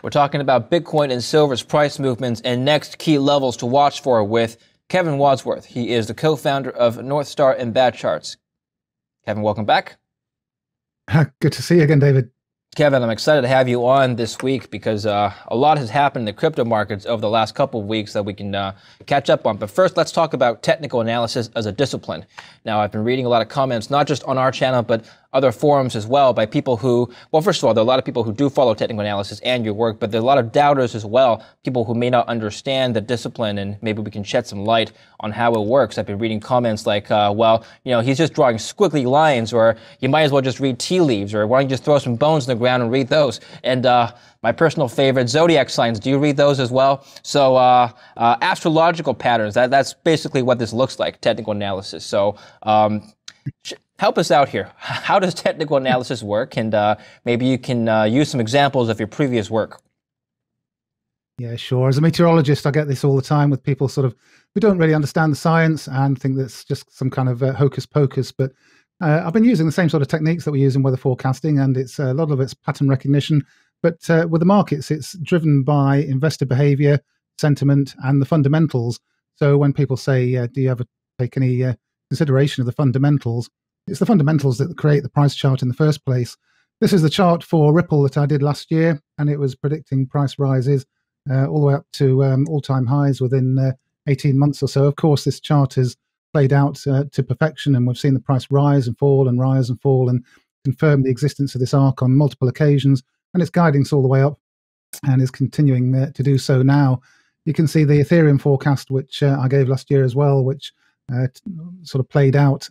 We're talking about Bitcoin and silver's price movements and next key levels to watch for with Kevin Wadsworth. He is the co-founder of Northstar and Bad Charts. Kevin, welcome back. Good to see you again, David. Kevin, I'm excited to have you on this week because a lot has happened in the crypto markets over the last couple of weeks that we can catch up on. But first, let's talk about technical analysis as a discipline. Now, I've been reading a lot of comments, not just on our channel, but other forums as well by people who, well, first of all, there are a lot of people who do follow technical analysis and your work, but there are a lot of doubters as well, people who may not understand the discipline, and maybe we can shed some light on how it works. I've been reading comments like, well, you know, he's just drawing squiggly lines, or you might as well just read tea leaves, or why don't you just throw some bones in the ground and read those. And my personal favorite, zodiac signs. Do you read those as well? So astrological patterns, that's basically what this looks like, technical analysis. So help us out here. How does technical analysis work? And maybe you can use some examples of your previous work. Yeah, sure. As a meteorologist, I get this all the time with people sort of who don't really understand the science and think that's just some kind of hocus pocus. But I've been using the same sort of techniques that we use in weather forecasting, and it's a lot of it's pattern recognition. But with the markets, it's driven by investor behavior, sentiment, and the fundamentals. So when people say, do you ever take any consideration of the fundamentals? It's the fundamentals that create the price chart in the first place. This is the chart for Ripple that I did last year, and it was predicting price rises all the way up to all-time highs within 18 months or so. Of course, this chart is played out to perfection, and we've seen the price rise and fall and rise and fall and confirm the existence of this arc on multiple occasions, and it's guiding us all the way up and is continuing to do so now. You can see the Ethereum forecast, which I gave last year as well, which sort of played out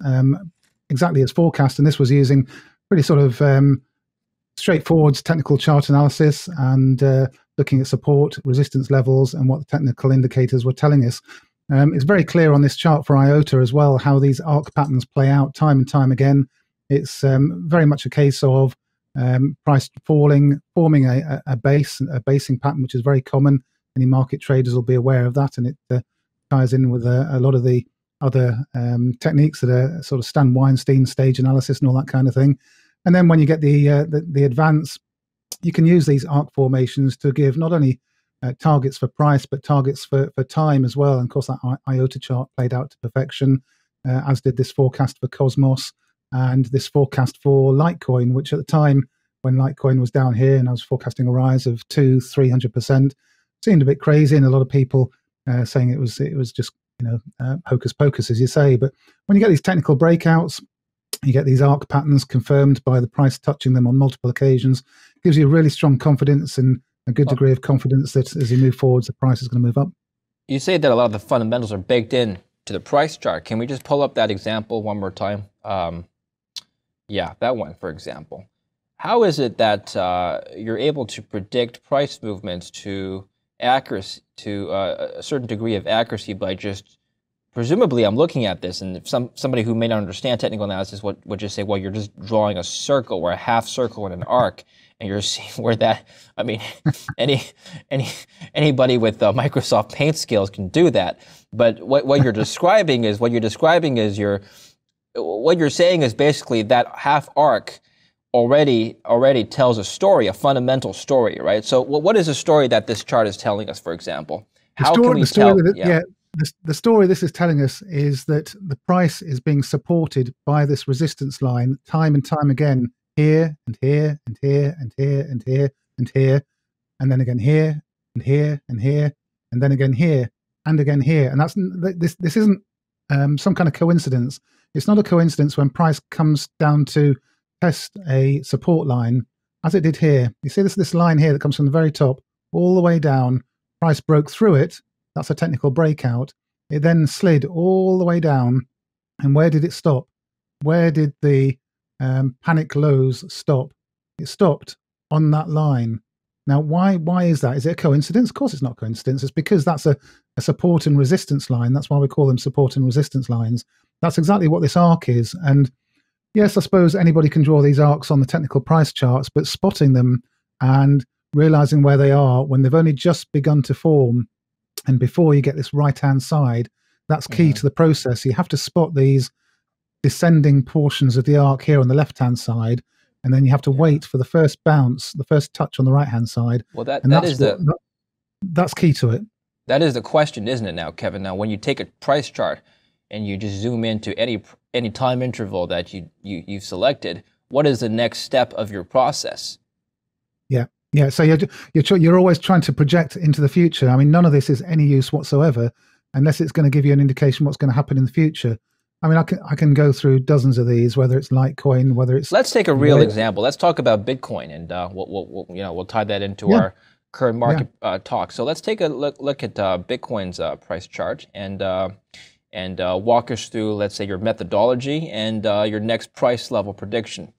exactly as forecast, and this was using pretty sort of straightforward technical chart analysis and looking at support, resistance levels, and what the technical indicators were telling us. It's very clear on this chart for IOTA as well how these arc patterns play out time and time again. It's very much a case of price falling, forming a base, a basing pattern, which is very common. Any market traders will be aware of that, and it ties in with a lot of the other techniques that are sort of Stan Weinstein stage analysis and all that kind of thing. And then when you get the advance, you can use these arc formations to give not only targets for price, but targets for time as well. And of course, that IOTA chart played out to perfection, as did this forecast for Cosmos and this forecast for Litecoin, which at the time when Litecoin was down here and I was forecasting a rise of 200–300%, seemed a bit crazy, and a lot of people saying it was just, you know, hocus pocus, as you say. But when you get these technical breakouts, you get these arc patterns confirmed by the price touching them on multiple occasions. It gives you really strong confidence and a good degree of confidence that as you move forwards, the price is going to move up. You say that a lot of the fundamentals are baked in to the price chart. Can we just pull up that example one more time? Yeah, that one, for example. How is it that you're able to predict price movements to accuracy, to a certain degree of accuracy, by just, presumably I'm looking at this, and if somebody who may not understand technical analysis would just say, well, you're just drawing a circle or a half circle in an arc, and you're seeing where that, I mean, anybody with Microsoft Paint skills can do that. But what you're saying is basically that half arc already tells a story, a fundamental story, right? So what is the story that this chart is telling us, for example? How can we tell? The story this is telling us is that the price is being supported by this resistance line time and time again, here and here and here and here and here and here, and then again here and here and here, and then again here and again here. And that's this isn't some kind of coincidence. It's not a coincidence when price comes down to test a support line, as it did here. You see this line here that comes from the very top all the way down. Price broke through it. That's a technical breakout. It then slid all the way down. And where did it stop? Where did the panic lows stop? It stopped on that line. Now, why is that? Is it a coincidence? Of course it's not a coincidence. It's because that's a support and resistance line. That's why we call them support and resistance lines. That's exactly what this arc is. And yes, I suppose anybody can draw these arcs on the technical price charts, but spotting them and realizing where they are when they've only just begun to form, and before you get this right-hand side, that's key to the process. You have to spot these descending portions of the arc here on the left-hand side, and then you have to wait for the first bounce, the first touch on the right-hand side. Well, that's key to it. That is the question, isn't it now, Kevin? Now, when you take a price chart and you just zoom into any time interval that you've selected, what is the next step of your process? Yeah. Yeah, so you're always trying to project into the future. I mean, none of this is any use whatsoever unless it's going to give you an indication what's going to happen in the future. I mean, I can go through dozens of these, whether it's Litecoin, whether it's... Let's take a real example. Let's talk about Bitcoin, and we'll tie that into our current market talk. So let's take a look at Bitcoin's price chart and walk us through, let's say, your methodology and your next price level prediction.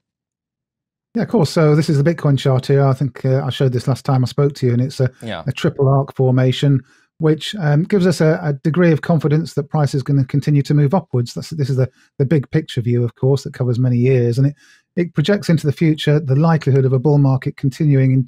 Yeah, of course. So this is the Bitcoin chart here. I think I showed this last time I spoke to you, and it's a triple arc formation, which gives us a degree of confidence that price is going to continue to move upwards. This is the big picture view, of course, that covers many years, and it projects into the future the likelihood of a bull market continuing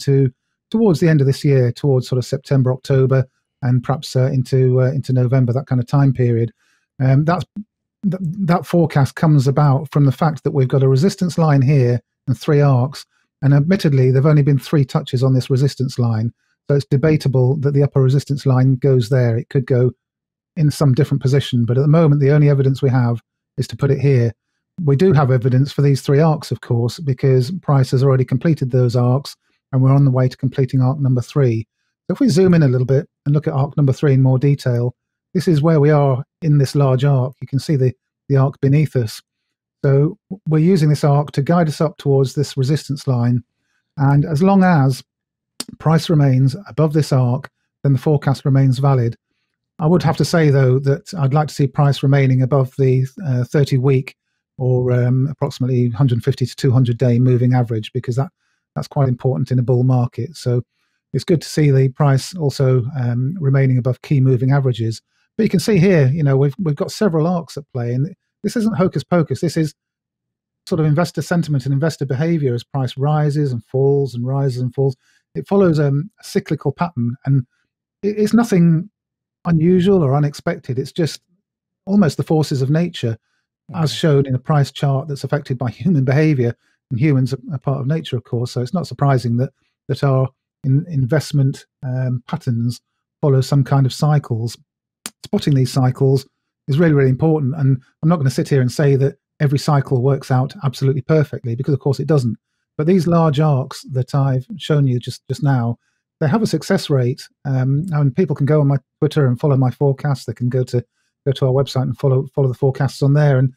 towards the end of this year, towards sort of September, October, and perhaps into November, that kind of time period. That forecast comes about from the fact that we've got a resistance line here and three arcs, and admittedly there've only been three touches on this resistance line, so it's debatable that the upper resistance line goes there. It could go in some different position, but at the moment the only evidence we have is to put it here. We do have evidence for these three arcs, of course, because price has already completed those arcs and we're on the way to completing arc number three. So if we zoom in a little bit and look at arc number three in more detail, this is where we are in this large arc. You can see the arc beneath us. So we're using this arc to guide us up towards this resistance line. And as long as price remains above this arc, then the forecast remains valid. I would have to say, though, that I'd like to see price remaining above the 30-week or approximately 150 to 200-day moving average, because that's quite important in a bull market. So it's good to see the price also remaining above key moving averages. But you can see here, you know, we've got several arcs at play, and this isn't hocus pocus. This is sort of investor sentiment and investor behavior as price rises and falls and rises and falls. It follows a cyclical pattern, and it's nothing unusual or unexpected. It's just almost the forces of nature, as shown in a price chart that's affected by human behavior, and humans are part of nature, of course. So it's not surprising that our investment patterns follow some kind of cycles. Spotting these cycles is really, really important. And I'm not going to sit here and say that every cycle works out absolutely perfectly, because of course it doesn't. But these large arcs that I've shown you just now, they have a success rate. And people can go on my Twitter and follow my forecasts. They can go to our website and follow the forecasts on there. And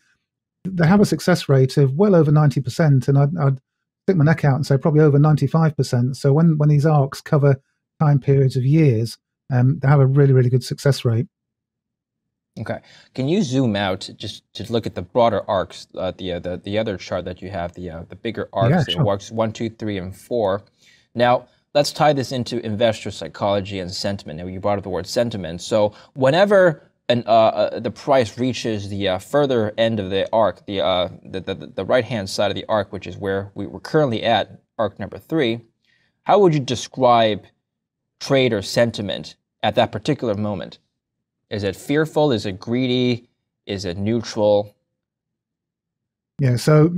they have a success rate of well over 90%. And I'd stick my neck out and say probably over 95%. So when these arcs cover time periods of years, they have a really, really good success rate. Okay, can you zoom out just to look at the broader arcs, the other chart that you have, the bigger arcs, it works 1, 2, 3, and 4. Now let's tie this into investor psychology and sentiment. Now you brought up the word sentiment. So whenever the price reaches the further end of the arc, the right hand side of the arc, which is where we were currently at, arc number 3, how would you describe trader sentiment at that particular moment? Is it fearful? Is it greedy? Is it neutral? Yeah. So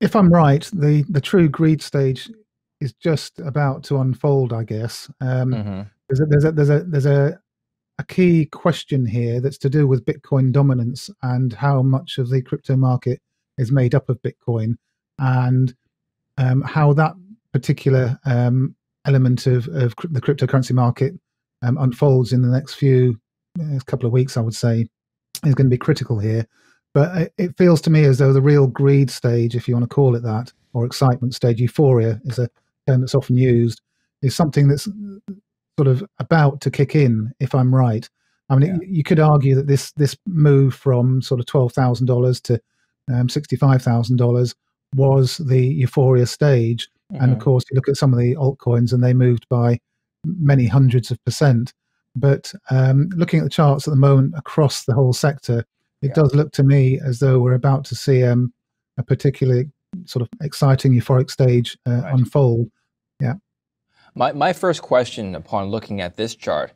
if I'm right, the true greed stage is just about to unfold, I guess. There's a key question here that's to do with Bitcoin dominance and how much of the crypto market is made up of Bitcoin, and how that particular element of the cryptocurrency market unfolds in the next couple of weeks, I would say, is going to be critical here. But it feels to me as though the real greed stage, if you want to call it that, or excitement stage, euphoria is a term that's often used, is something that's sort of about to kick in, if I'm right. I mean, you could argue that this move from sort of $12,000 to $65,000 was the euphoria stage. And of course, you look at some of the altcoins and they moved by many hundreds of %. But looking at the charts at the moment across the whole sector, it does look to me as though we're about to see a particularly sort of exciting euphoric stage unfold. Yeah. My first question upon looking at this chart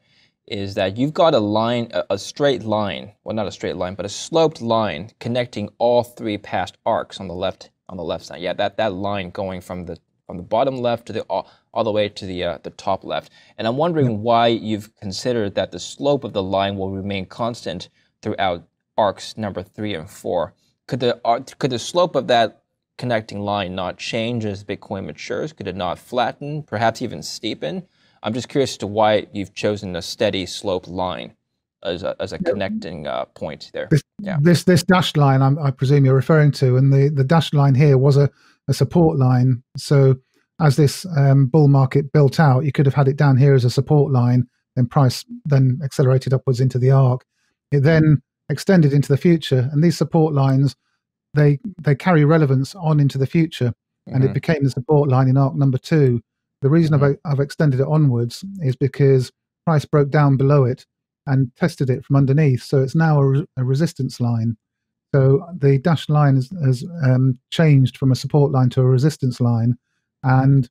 is that you've got a line, a straight line, well, not a straight line, but a sloped line connecting all three past arcs on the left on the left side. Yeah, that line going from the bottom left to the all the way to the top left. And I'm wondering why you've considered that the slope of the line will remain constant throughout arcs number 3 and 4. Could the slope of that connecting line not change as Bitcoin matures? Could it not flatten, perhaps even steepen? I'm just curious as to why you've chosen a steady slope line as a connecting point there. This dashed line, I presume you're referring to, and the dashed line here was a support line. So as this bull market built out, you could have had it down here as a support line, then price then accelerated upwards into the arc. It then extended into the future, and these support lines, they carry relevance on into the future, and it became the support line in arc number 2. The reason I've extended it onwards is because price broke down below it and tested it from underneath, so it's now a resistance line. So the dashed line has changed from a support line to a resistance line, and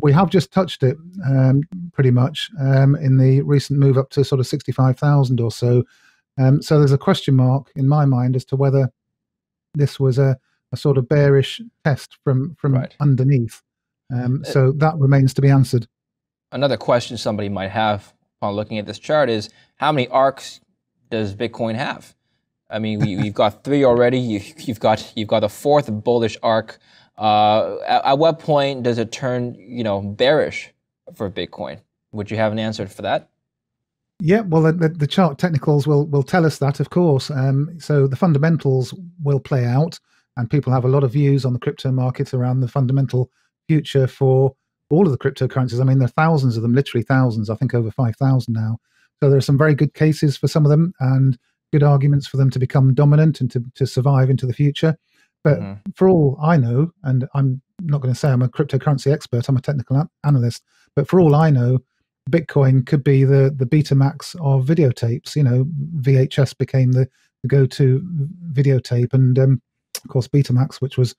we have just touched it pretty much in the recent move up to sort of 65,000 or so. So there's a question mark in my mind as to whether this was a sort of bearish test from underneath. So that remains to be answered. Another question somebody might have upon looking at this chart is, how many arcs does Bitcoin have? I mean, you've got 3 already. You've got a 4th bullish arc. At what point does it turn, bearish for Bitcoin? Would you have an answer for that? Yeah, well, the chart technicals will tell us that, of course. So the fundamentals will play out, and people have a lot of views on the crypto market around the fundamental future for all of the cryptocurrencies. I mean, there are thousands of them, literally thousands. I think over 5,000 now. So there are some very good cases for some of them, and good arguments for them to become dominant and to survive into the future. But for all I know, and I'm not going to say I'm a cryptocurrency expert, I'm a technical analyst, but for all I know, Bitcoin could be the Betamax of videotapes. VHS became the go-to videotape, and of course Betamax, which was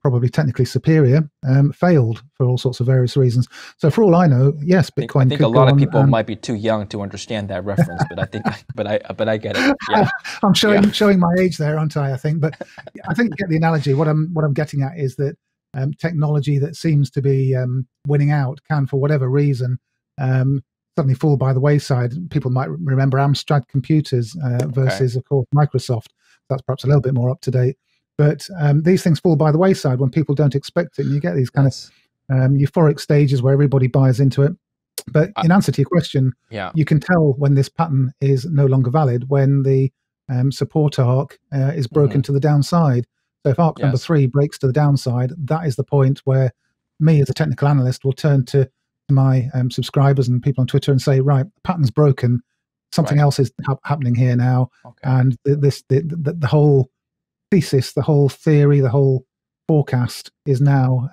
probably technically superior, failed for all sorts of various reasons. So for all I know, yes, Bitcoin. I think a lot of people might be too young to understand that reference, but I think, but I get it. Yeah. I'm showing my age there, aren't I? I think, but I think you get the analogy. What I'm getting at is that technology that seems to be winning out can, for whatever reason, suddenly fall by the wayside. People might remember Amstrad computers versus, of course, Microsoft. That's perhaps a little bit more up to date. But these things fall by the wayside when people don't expect it, and you get these kind of euphoric stages where everybody buys into it. But in answer to your question, you can tell when this pattern is no longer valid when the support arc is broken to the downside. So if arc number 3 breaks to the downside, that is the point where me as a technical analyst will turn to my subscribers and people on Twitter and say, right, the pattern's broken, something else is happening here now, and the whole thesis, the whole theory, the whole forecast is now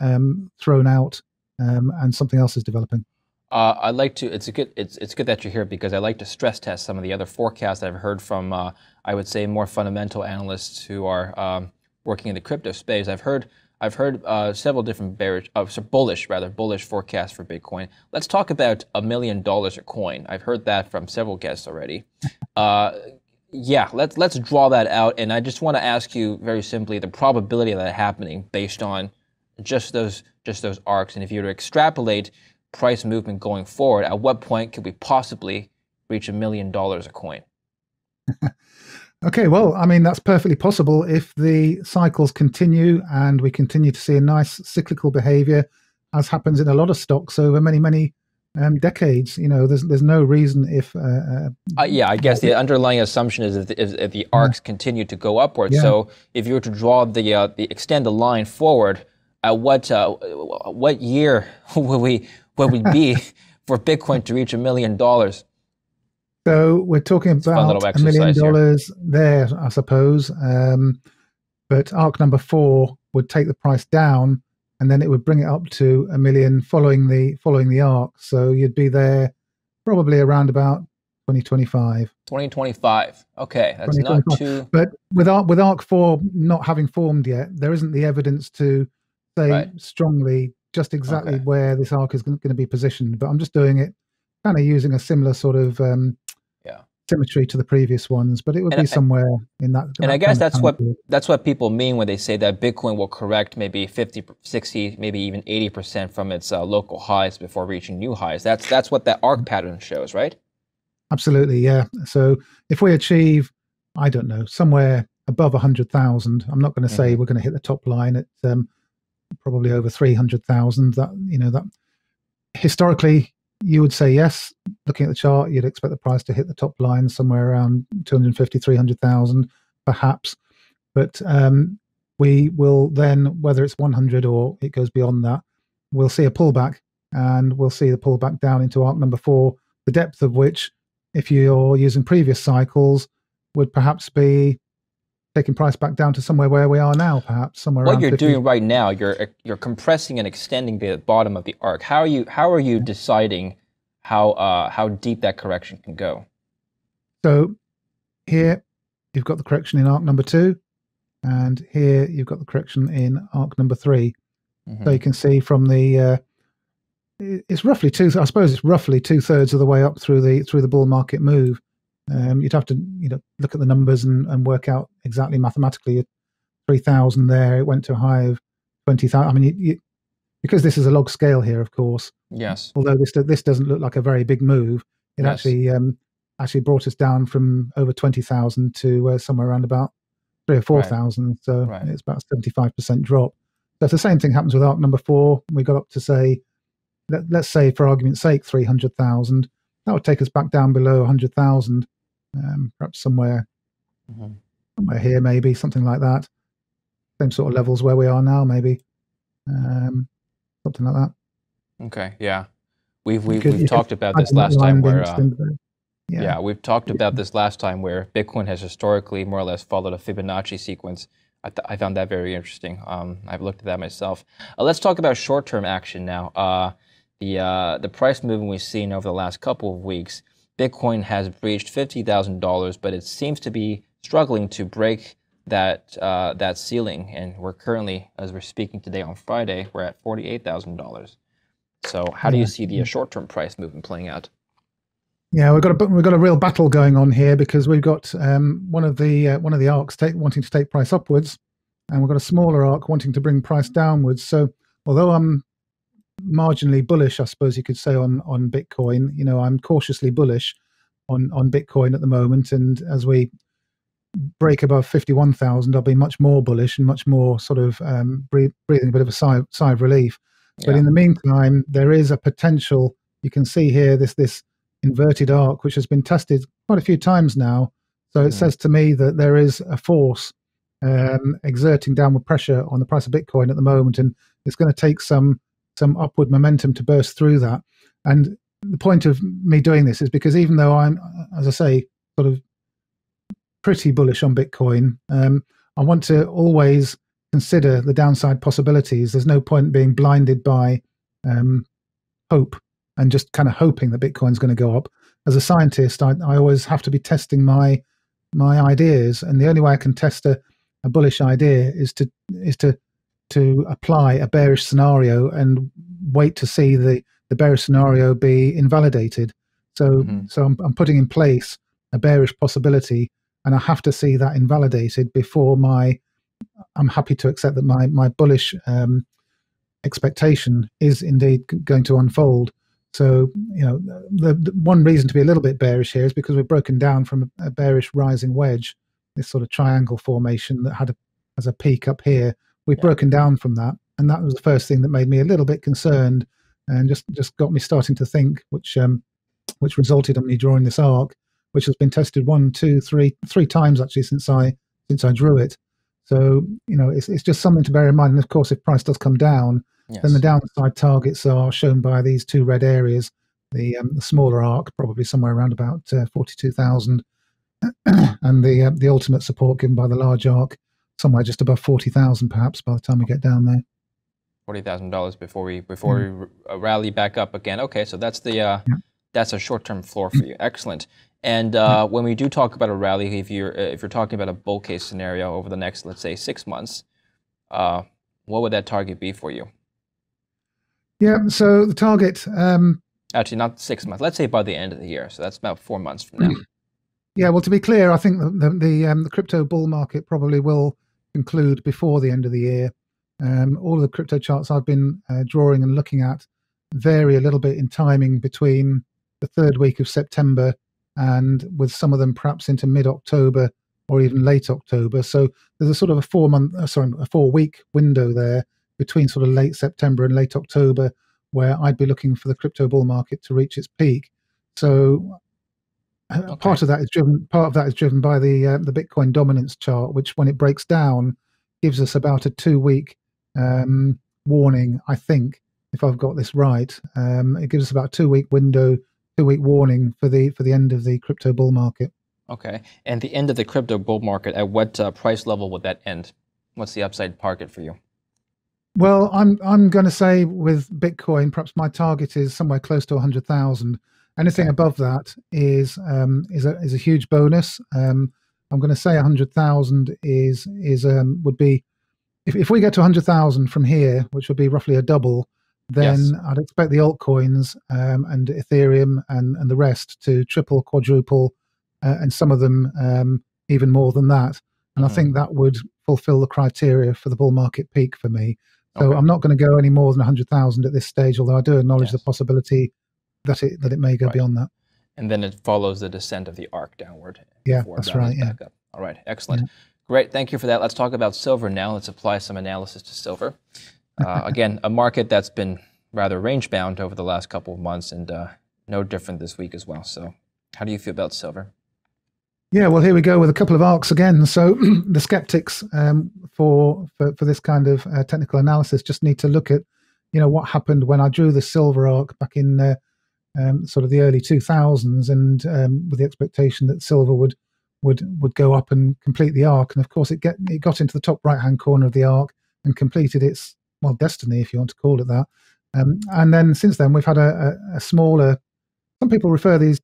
thrown out, and something else is developing. I'd like to. It's good that you're here, because I like to stress test some of the other forecasts I've heard from. I would say more fundamental analysts who are working in the crypto space. I've heard several different bullish forecasts for Bitcoin. Let's talk about $1 million a coin. I've heard that from several guests already. Yeah, let's draw that out, and I just want to ask you very simply the probability of that happening based on just those arcs, and if you were to extrapolate price movement going forward, at what point could we possibly reach $1 million a coin? Okay, well, I mean, that's perfectly possible if the cycles continue and we continue to see a nice cyclical behavior, as happens in a lot of stocks over many decades. There's no reason if yeah, I guess the underlying assumption is if the arcs continue to go upward. So if you were to draw extend the line forward, at what year would we be for Bitcoin to reach $1 million? So we're talking about $1 million there, I suppose. But arc number 4 would take the price down, and then it would bring it up to $1 million following the arc. So you'd be there probably around about 2025. 2025. Okay, that's not too. But with arc 4 not having formed yet, there isn't the evidence to say strongly just exactly where this arc is going to be positioned. But I'm just doing it, kind of using a similar sort of symmetry to the previous ones, but it would be somewhere in that. And I guess that's what people mean when they say that Bitcoin will correct maybe 50, 60, maybe even 80% from its local highs before reaching new highs. That's what that arc pattern shows, right? Absolutely, yeah. So if we achieve, I don't know, somewhere above 100,000, I'm not going to say we're going to hit the top line at probably over 300,000. That, you know, that historically you would say yes. Looking at the chart, you'd expect the price to hit the top line somewhere around 250, 300,000, perhaps. But we will then, whether it's 100 or it goes beyond that, we'll see a pullback, and we'll see the pullback down into arc number 4, the depth of which, if you're using previous cycles, would perhaps be taking price back down to somewhere where we are now, perhaps somewhere around 50. What you're doing right now, you're compressing and extending the bottom of the arc. How are you deciding how deep that correction can go? So here you've got the correction in arc number 2, and here you've got the correction in arc number 3. So you can see from the it's roughly two thirds of the way up through the bull market move. You'd have to, you know, look at the numbers and work out exactly mathematically. 3,000 there, it went to a high of 20,000. I mean, because this is a log scale here, of course. Yes. Although this doesn't look like a very big move, it actually brought us down from over 20,000 to somewhere around about 3,000 or 4,000. Right. So it's about a 75% drop. So if the same thing happens with arc number 4, we got up to say, let's say for argument's sake, 300,000. That would take us back down below 100,000. Perhaps somewhere here, maybe something like that. Same sort of levels where we are now, maybe something like that. Okay, yeah, we've talked about this last time where we've talked about this last time where Bitcoin has historically more or less followed a Fibonacci sequence. I found that very interesting. I've looked at that myself. Let's talk about short-term action now. The price movement we've seen over the last couple of weeks. Bitcoin has breached $50,000, but it seems to be struggling to break that that ceiling. And we're currently, as we're speaking today on Friday, we're at $48,000. So how do you see the short-term price movement playing out? Yeah, we've got a real battle going on here, because we've got one of the arcs wanting to take price upwards, and we've got a smaller arc wanting to bring price downwards. So although I'm marginally bullish, I suppose you could say, on Bitcoin, you know, I'm cautiously bullish on Bitcoin at the moment, and as we break above 51,000, I'll be much more bullish and much more sort of breathing a bit of a sigh of relief. But in the meantime, there is a potential. You can see here this inverted arc, which has been tested quite a few times now, so it says to me that there is a force exerting downward pressure on the price of Bitcoin at the moment, and it's going to take some upward momentum to burst through that. And the point of me doing this is because, even though I'm, as I say, sort of pretty bullish on Bitcoin, I want to always consider the downside possibilities. There's no point being blinded by hope and just kind of hoping that Bitcoin's going to go up. As a scientist, I always have to be testing my ideas, and the only way I can test a bullish idea is to apply a bearish scenario and wait to see the bearish scenario be invalidated. So I'm putting in place a bearish possibility, and I have to see that invalidated before I'm happy to accept that my bullish expectation is indeed going to unfold. So, you know, the one reason to be a little bit bearish here is because we've broken down from a bearish rising wedge, this sort of triangle formation that had as a peak up here. We've broken down from that, and that was the first thing that made me a little bit concerned, and just got me starting to think, which resulted in me drawing this arc, which has been tested three times actually since I drew it. So, you know, it's just something to bear in mind. And of course, if price does come down, then the downside targets are shown by these two red areas. The smaller arc, probably somewhere around about 42,000, and the ultimate support given by the large arc, somewhere just above 40,000, perhaps, by the time we get down there. $40,000 before we rally back up again. Okay, so that's the that's a short-term floor for you. Excellent. And when we do talk about a rally, if you're talking about a bull case scenario over the next, let's say, 6 months, what would that target be for you? Yeah. So the target. Actually, not 6 months. Let's say by the end of the year. So that's about 4 months from now. Yeah, well, to be clear, I think the crypto bull market probably will conclude before the end of the year. All of the crypto charts I've been drawing and looking at vary a little bit in timing between the third week of September and with some of them perhaps into mid-October or even late October. So there's a sort of a 4-week window there between sort of late September and late October where I'd be looking for the crypto bull market to reach its peak. So okay. Part of that is driven by the Bitcoin dominance chart, which when it breaks down gives us about a 2-week warning, I think, if I've got this right. It gives us about a 2-week window, 2-week warning for the end of the crypto bull market. Okay, and the end of the crypto bull market, at what price level would that end? What's the upside target for you? Well, I'm going to say with Bitcoin, perhaps my target is somewhere close to 100,000. Anything above that is a huge bonus. I'm going to say 100,000 would be if we get to 100,000 from here, which would be roughly a double. Then yes. I'd expect the altcoins and Ethereum and the rest to triple, quadruple, and some of them even more than that. And I think that would fulfill the criteria for the bull market peak for me. So okay. I'm not going to go any more than 100,000 at this stage, although I do acknowledge yes. the possibility that it may go right. beyond that. And then it follows the descent of the arc downward. Yeah, that's right. Yeah. Up. All right, excellent. Yeah. Great, thank you for that. Let's talk about silver now. Let's apply some analysis to silver. Again, a market that's been rather range-bound over the last couple of months and no different this week as well. So how do you feel about silver? Yeah, well, here we go with a couple of arcs again. So the skeptics for this kind of technical analysis just need to look at, you know, what happened when I drew the silver arc back in sort of the early 2000s, and with the expectation that silver would go up and complete the arc. And of course, it got into the top right-hand corner of the arc and completed its, well, destiny, if you want to call it that. And then since then, we've had a smaller. Some people refer to these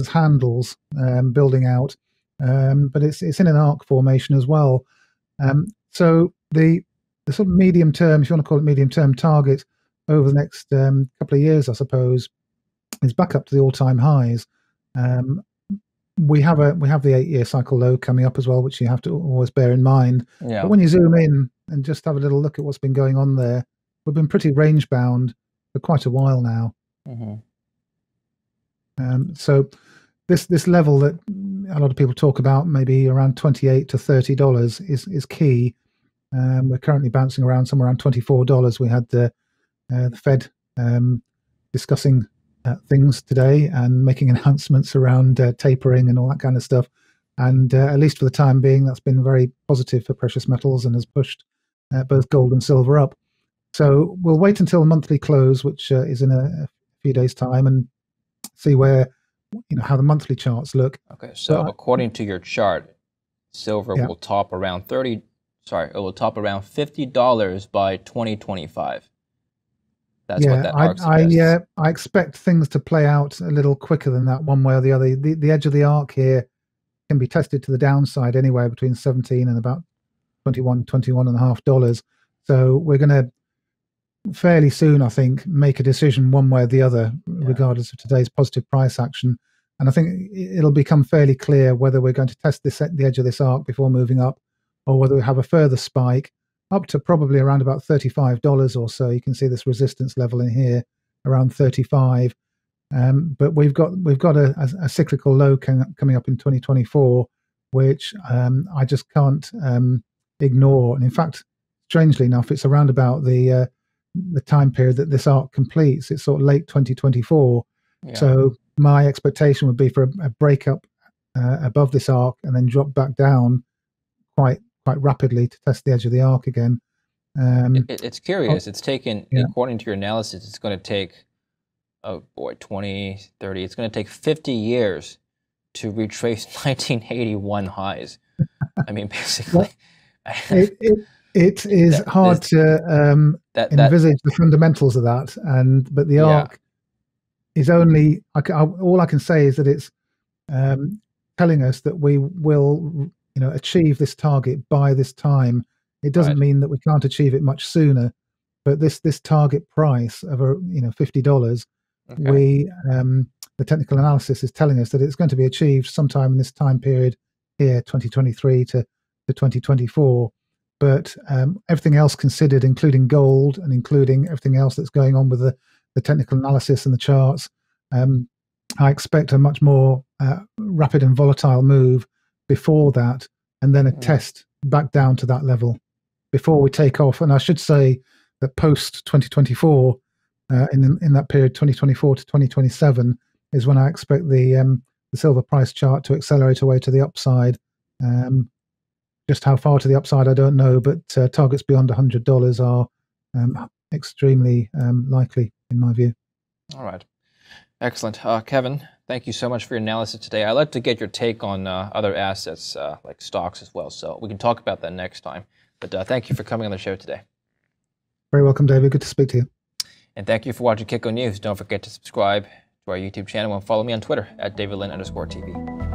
as handles building out, but it's in an arc formation as well. So the sort of medium term, if you want to call it medium term, target over the next couple of years, I suppose, is back up to the all-time highs. We have the 8-year cycle low coming up as well, which you have to always bear in mind. Yeah. But when you zoom in and just have a little look at what's been going on there, we've been pretty range bound for quite a while now. Mm-hmm. So this level that a lot of people talk about, maybe around $28 to $30, is key. We're currently bouncing around somewhere around $24. We had the Fed discussing things today and making announcements around tapering and all that kind of stuff. And at least for the time being, that's been very positive for precious metals and has pushed both gold and silver up. So we'll wait until the monthly close, which is in a few days' time, and see where, you know, how the monthly charts look. Okay, so according to your chart, silver yeah. will top around it will top around $50 by 2025. That's yeah, what that arc suggests. I expect things to play out a little quicker than that, one way or the other. The edge of the arc here can be tested to the downside anywhere between 17 and about $21 and a half. So we're going to fairly soon, I think, make a decision one way or the other, yeah. regardless of today's positive price action. And I think it'll become fairly clear whether we're going to test the edge of this arc before moving up, or whether we have a further spike up to probably around about $35 or so. You can see this resistance level in here around 35. But we've got a cyclical low coming up in 2024, which I just can't ignore. And in fact, strangely enough, it's around about the time period that this arc completes. It's sort of late 2024. Yeah. So my expectation would be for a break up above this arc and then drop back down quite rapidly to test the edge of the arc again. It's curious. It's taken, yeah. according to your analysis, it's going to take, oh boy, 20, 30, it's going to take 50 years to retrace 1981 highs. I mean, basically. It is hard to envisage the fundamentals of that, but the arc yeah. is only. All I can say is that it's telling us that we will, you know, achieve this target by this time. It doesn't right. mean that we can't achieve it much sooner, but this target price of $50 Okay. We the technical analysis is telling us that it's going to be achieved sometime in this time period here, 2023 to 2024. But everything else considered, including gold and including everything else that's going on with the technical analysis and the charts, I expect a much more rapid and volatile move before that, and then a test back down to that level before we take off. And I should say that post 2024, in that period 2024 to 2027, is when I expect the silver price chart to accelerate away to the upside. Just how far to the upside, I don't know, but targets beyond $100 are extremely likely, in my view. All right. Excellent. Kevin, thank you so much for your analysis today. I'd like to get your take on other assets like stocks as well, so we can talk about that next time. But thank you for coming on the show today. Very welcome, David. Good to speak to you. And thank you for watching Kitco News. Don't forget to subscribe to our YouTube channel and follow me on Twitter at DavidLin_TV.